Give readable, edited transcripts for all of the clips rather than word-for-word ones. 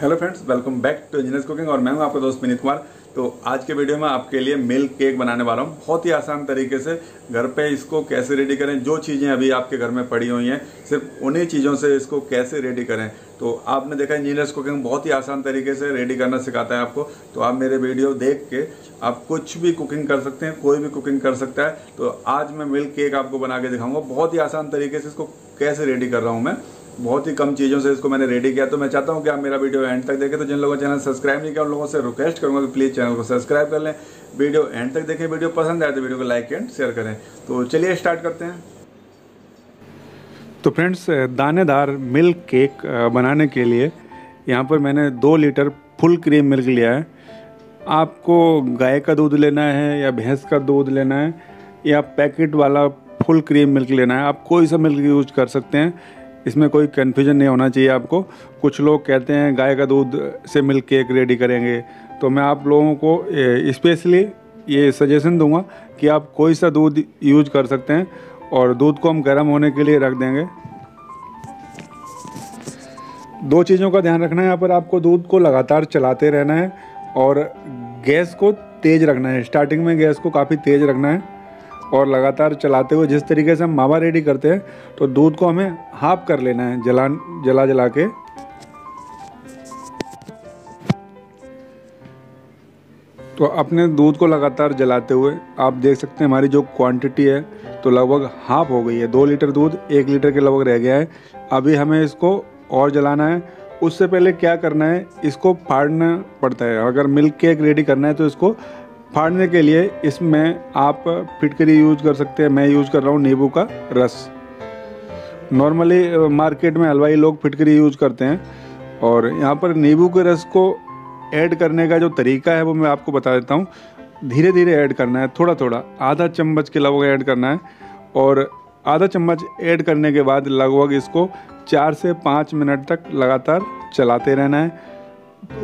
Hello friends, welcome back to engineers cooking और मैं हूं आपका दोस्त मनीत कुमार। तो आज के वीडियो में आपके लिए मिल्क केक बनाने वाला हूं। बहुत ही आसान तरीके से घर पे इसको कैसे रेडी करें, जो चीज़ें अभी आपके घर में पड़ी हुई हैं सिर्फ उन्हीं चीज़ों से इसको कैसे रेडी करें। तो आपने देखा इंजीनियर्स कुकिंग बहुत ही आसान तरीके से रेडी करना सिखाता है आपको। तो आप मेरे वीडियो देख के आप कुछ भी कुकिंग कर सकते हैं, कोई भी कुकिंग कर सकता है। तो आज मैं मिल्क केक आपको बना के दिखाऊँगा, बहुत ही आसान तरीके से इसको कैसे रेडी कर रहा हूँ मैं। बहुत ही कम चीज़ों से इसको मैंने रेडी किया। तो मैं चाहता हूं कि आप मेरा वीडियो एंड तक देखें। तो जिन लोगों ने चैनल सब्सक्राइब नहीं किया उन लोगों से रिक्वेस्ट करूंगा कि प्लीज़ चैनल को सब्सक्राइब कर लें, वीडियो एंड तक देखें। वीडियो पसंद आए तो वीडियो को लाइक एंड शेयर करें। तो चलिए स्टार्ट करते हैं। तो फ्रेंड्स, दानेदार मिल्क केक बनाने के लिए यहाँ पर मैंने 2 लीटर फुल क्रीम मिल्क लिया है। आपको गाय का दूध लेना है या भैंस का दूध लेना है या पैकेट वाला फुल क्रीम मिल्क लेना है, आप कोई सा मिल्क यूज कर सकते हैं, इसमें कोई कन्फ्यूजन नहीं होना चाहिए आपको। कुछ लोग कहते हैं गाय का दूध से मिल्क केक रेडी करेंगे, तो मैं आप लोगों को स्पेशली ये सजेशन दूंगा कि आप कोई सा दूध यूज कर सकते हैं। और दूध को हम गर्म होने के लिए रख देंगे। 2 चीज़ों का ध्यान रखना है यहाँ पर आपको, दूध को लगातार चलाते रहना है और गैस को तेज़ रखना है। स्टार्टिंग में गैस को काफ़ी तेज़ रखना है और लगातार चलाते हुए, जिस तरीके से हम मावा रेडी करते हैं, तो दूध को हमें हाफ कर लेना है जला के। तो अपने दूध को लगातार जलाते हुए आप देख सकते हैं हमारी जो क्वांटिटी है तो लगभग हाफ हो गई है। 2 लीटर दूध 1 लीटर के लगभग रह गया है। अभी हमें इसको और जलाना है। उससे पहले क्या करना है, इसको फाड़ना पड़ता है। अगर मिल्क केक रेडी करना है तो इसको फाड़ने के लिए इसमें आप फिटकरी यूज कर सकते हैं। मैं यूज़ कर रहा हूँ नींबू का रस। नॉर्मली मार्केट में हलवाई लोग फिटकरी यूज करते हैं, और यहाँ पर नींबू के रस को ऐड करने का जो तरीका है वो मैं आपको बता देता हूँ। धीरे धीरे ऐड करना है, थोड़ा थोड़ा, आधा चम्मच के लगभग ऐड करना है। और आधा चम्मच ऐड करने के बाद लगभग इसको 4 से 5 मिनट तक लगातार चलाते रहना है।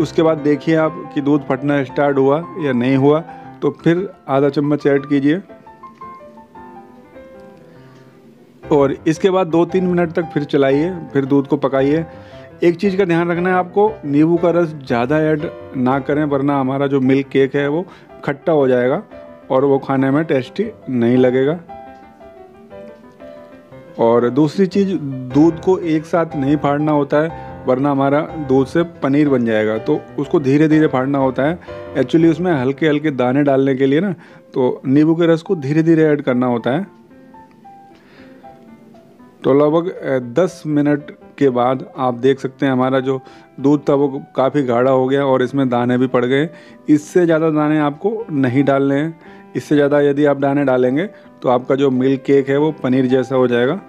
उसके बाद देखिए आप कि दूध फटना स्टार्ट हुआ या नहीं हुआ, तो फिर आधा चम्मच ऐड कीजिए। और इसके बाद 2-3 मिनट तक फिर चलाइए, फिर दूध को पकाइए। एक चीज़ का ध्यान रखना है आपको, नींबू का रस ज़्यादा ऐड ना करें, वरना हमारा जो मिल्क केक है वो खट्टा हो जाएगा और वो खाने में टेस्टी नहीं लगेगा। और दूसरी चीज़, दूध को एक साथ नहीं फाड़ना होता है, वरना हमारा दूध से पनीर बन जाएगा। तो उसको धीरे धीरे फाड़ना होता है। एक्चुअली उसमें हल्के हल्के दाने डालने के लिए ना, तो नींबू के रस को धीरे धीरे ऐड करना होता है। तो लगभग 10 मिनट के बाद आप देख सकते हैं हमारा जो दूध था वो काफ़ी गाढ़ा हो गया और इसमें दाने भी पड़ गए। इससे ज़्यादा दाने आपको नहीं डालने हैं। इससे ज़्यादा यदि आप दाने डालेंगे तो आपका जो मिल्क केक है वो पनीर जैसा हो जाएगा।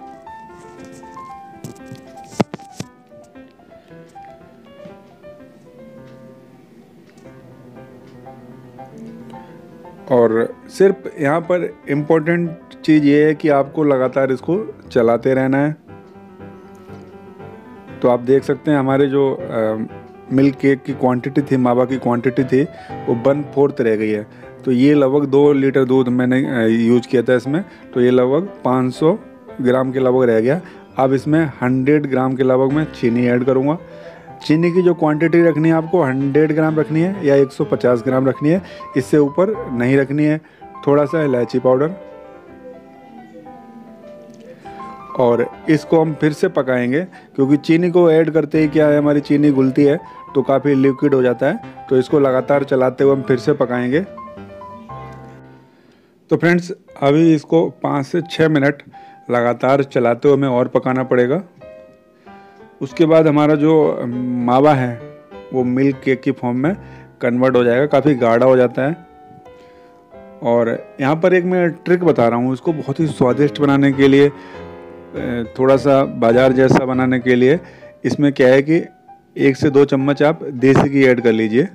और सिर्फ यहाँ पर इम्पोर्टेंट चीज़ ये है कि आपको लगातार इसको चलाते रहना है। तो आप देख सकते हैं हमारे जो मिल्क केक की क्वांटिटी थी, मावा की क्वांटिटी थी, वो 1/4 रह गई है। तो ये लगभग 2 लीटर दूध मैंने यूज किया था इसमें, तो ये लगभग 500 ग्राम के लगभग रह गया। अब इसमें 100 ग्राम के लगभग मैं चीनी ऐड करूँगा। चीनी की जो क्वांटिटी रखनी है आपको 100 ग्राम रखनी है या 150 ग्राम रखनी है, इससे ऊपर नहीं रखनी है। थोड़ा सा इलायची पाउडर, और इसको हम फिर से पकाएंगे, क्योंकि चीनी को ऐड करते ही क्या है, हमारी चीनी घुलती है तो काफ़ी लिक्विड हो जाता है। तो इसको लगातार चलाते हुए हम फिर से पकाएंगे। तो फ्रेंड्स, अभी इसको 5 से 6 मिनट लगातार चलाते हुए हमें और पकाना पड़ेगा। उसके बाद हमारा जो मावा है वो मिल्क केक की फॉर्म में कन्वर्ट हो जाएगा, काफ़ी गाढ़ा हो जाता है। और यहाँ पर एक मैं ट्रिक बता रहा हूँ, इसको बहुत ही स्वादिष्ट बनाने के लिए, थोड़ा सा बाजार जैसा बनाने के लिए, इसमें क्या है कि 1 से 2 चम्मच आप देसी घी ऐड कर लीजिए।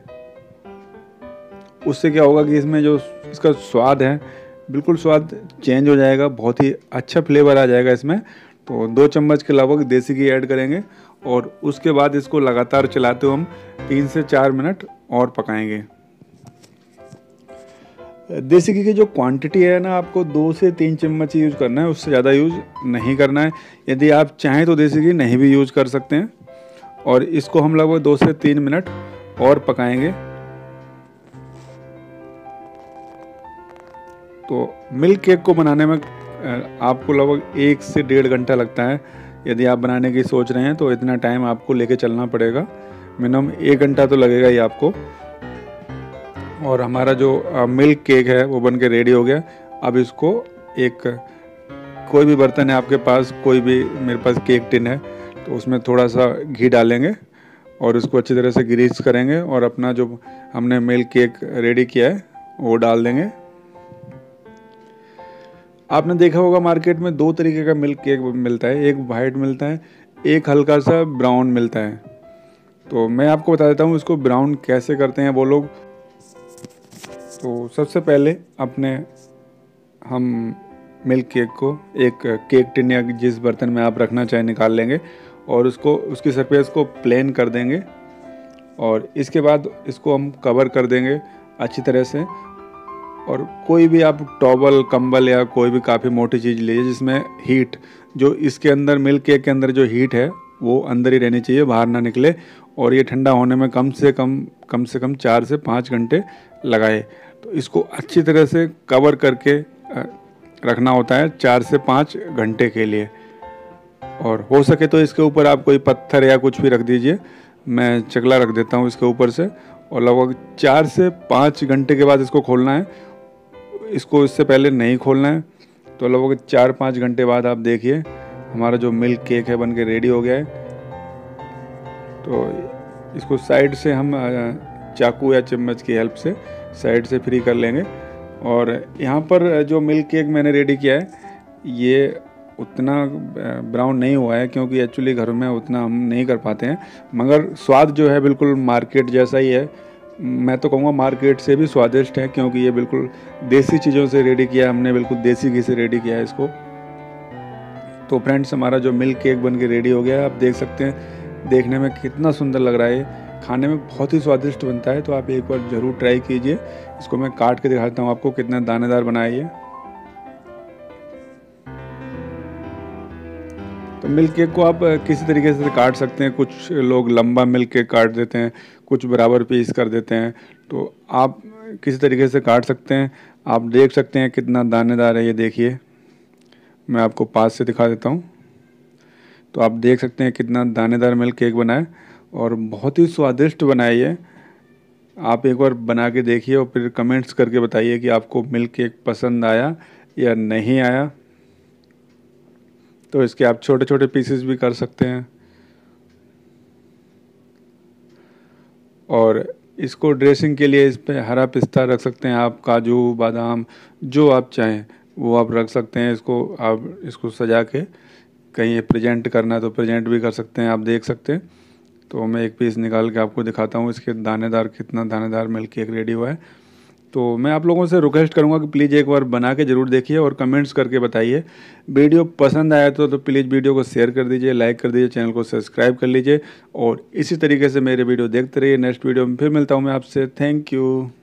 उससे क्या होगा कि इसमें जो इसका स्वाद है बिल्कुल स्वाद चेंज हो जाएगा, बहुत ही अच्छा फ्लेवर आ जाएगा इसमें। तो 2 चम्मच के लगभग देसी घी ऐड करेंगे और उसके बाद इसको लगातार चलाते हुए हम 3 से 4 मिनट और पकाएंगे। देसी घी की जो क्वांटिटी है ना, आपको 2 से 3 चम्मच यूज़ करना है, उससे ज़्यादा यूज़ नहीं करना है। यदि आप चाहें तो देसी घी नहीं भी यूज़ कर सकते हैं। और इसको हम लगभग 2 से 3 मिनट और पकाएंगे। तो मिल्क केक को बनाने में आपको लगभग 1 से 1.5 घंटा लगता है। यदि आप बनाने की सोच रहे हैं तो इतना टाइम आपको लेके चलना पड़ेगा, मिनिमम 1 घंटा तो लगेगा ही आपको। और हमारा जो मिल्क केक है वो बन के रेडी हो गया। अब इसको एक कोई भी बर्तन है आपके पास, कोई भी, मेरे पास केक टिन है, तो उसमें थोड़ा सा घी डालेंगे और उसको अच्छी तरह से ग्रीस करेंगे और अपना जो हमने मिल्क केक रेडी किया है वो डाल देंगे। आपने देखा होगा मार्केट में 2 तरीके का मिल्क केक मिलता है, एक वाइट मिलता है, एक हल्का सा ब्राउन मिलता है। तो मैं आपको बता देता हूँ इसको ब्राउन कैसे करते हैं वो लोग। तो सबसे पहले अपने हम मिल्क केक को एक केक टिन या जिस बर्तन में आप रखना चाहें निकाल लेंगे और उसको, उसकी सरफेस को प्लेन कर देंगे और इसके बाद इसको हम कवर कर देंगे अच्छी तरह से। और कोई भी आप टॉवल, कंबल या कोई भी काफ़ी मोटी चीज़ लीजिए जिसमें हीट, जो इसके अंदर मिल्क केक के अंदर जो हीट है वो अंदर ही रहनी चाहिए, बाहर ना निकले। और ये ठंडा होने में कम से कम 4 से 5 घंटे लगाए। तो इसको अच्छी तरह से कवर करके रखना होता है 4 से 5 घंटे के लिए। और हो सके तो इसके ऊपर आप कोई पत्थर या कुछ भी रख दीजिए, मैं चकला रख देता हूँ इसके ऊपर से। और लगभग 4 से 5 घंटे के बाद इसको खोलना है, इसको इससे पहले नहीं खोलना है। तो लगभग 4-5 घंटे बाद आप देखिए हमारा जो मिल्क केक है बन के रेडी हो गया है। तो इसको साइड से हम चाकू या चम्मच की हेल्प से साइड से फ्री कर लेंगे। और यहाँ पर जो मिल्क केक मैंने रेडी किया है ये उतना ब्राउन नहीं हुआ है क्योंकि एक्चुअली घर में उतना हम नहीं कर पाते हैं, मगर स्वाद जो है बिल्कुल मार्केट जैसा ही है। मैं तो कहूँगा मार्केट से भी स्वादिष्ट है क्योंकि ये बिल्कुल देसी चीज़ों से रेडी किया है हमने, बिल्कुल देसी घी से रेडी किया है इसको। तो फ्रेंड्स हमारा जो मिल्क केक बन के रेडी हो गया है, आप देख सकते हैं देखने में कितना सुंदर लग रहा है, खाने में बहुत ही स्वादिष्ट बनता है। तो आप एक बार ज़रूर ट्राई कीजिए। इसको मैं काट के दिखाता हूँ आपको कितना दानेदार बनाइए। तो मिल्क केक को आप किसी तरीके से काट सकते हैं, कुछ लोग लंबा मिल्क केक काट देते हैं, कुछ बराबर पीस कर देते हैं। तो आप किसी तरीके से काट सकते हैं। आप देख सकते हैं कितना दानेदार है, ये देखिए मैं आपको पास से दिखा देता हूँ। तो आप देख सकते हैं कितना दानेदार मिल्क केक बना है और बहुत ही स्वादिष्ट बनाइए। आप एक बार बना के देखिए और फिर कमेंट्स करके बताइए कि आपको मिल्क केक पसंद आया या नहीं आया। तो इसके आप छोटे छोटे पीसेस भी कर सकते हैं और इसको ड्रेसिंग के लिए इस पे हरा पिस्ता रख सकते हैं आप, काजू, बादाम, जो आप चाहें वो आप रख सकते हैं। इसको आप इसको सजा के कहीं प्रेजेंट करना है तो प्रेजेंट भी कर सकते हैं। आप देख सकते हैं, तो मैं एक पीस निकाल के आपको दिखाता हूँ इसके दानेदार, कितना दानेदार मिल्क केक रेडी हुआ है। तो मैं आप लोगों से रिक्वेस्ट करूँगा कि प्लीज़ एक बार बना के ज़रूर देखिए और कमेंट्स करके बताइए। वीडियो पसंद आया तो प्लीज़ वीडियो को शेयर कर दीजिए, लाइक कर दीजिए, चैनल को सब्सक्राइब कर लीजिए और इसी तरीके से मेरे वीडियो देखते रहिए। नेक्स्ट वीडियो में फिर मिलता हूँ मैं आपसे। Thank you.